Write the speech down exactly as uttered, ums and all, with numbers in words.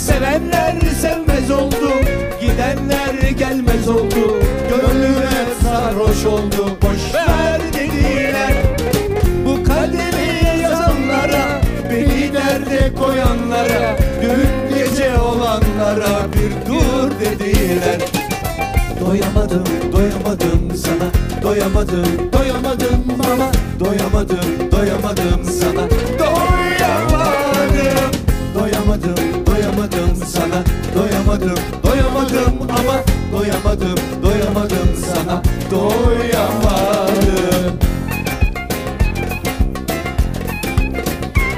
Sevenler sevmez oldu, gidenler gelmez oldu. Gönlüme sarhoş oldu, boş ver dediler. Bu kaderi yazanlara, beni derde koyanlara, dün gece olanlara bir dur dediler. Doyamadım, doyamadım sana, doyamadım, doyamadım ama, doyamadım, doyamadım sana, doyamadım. Doyamadım, doyamadım sana, doyamadım, doyamadım ama, doyamadım, doyamadım sana, doyamadım.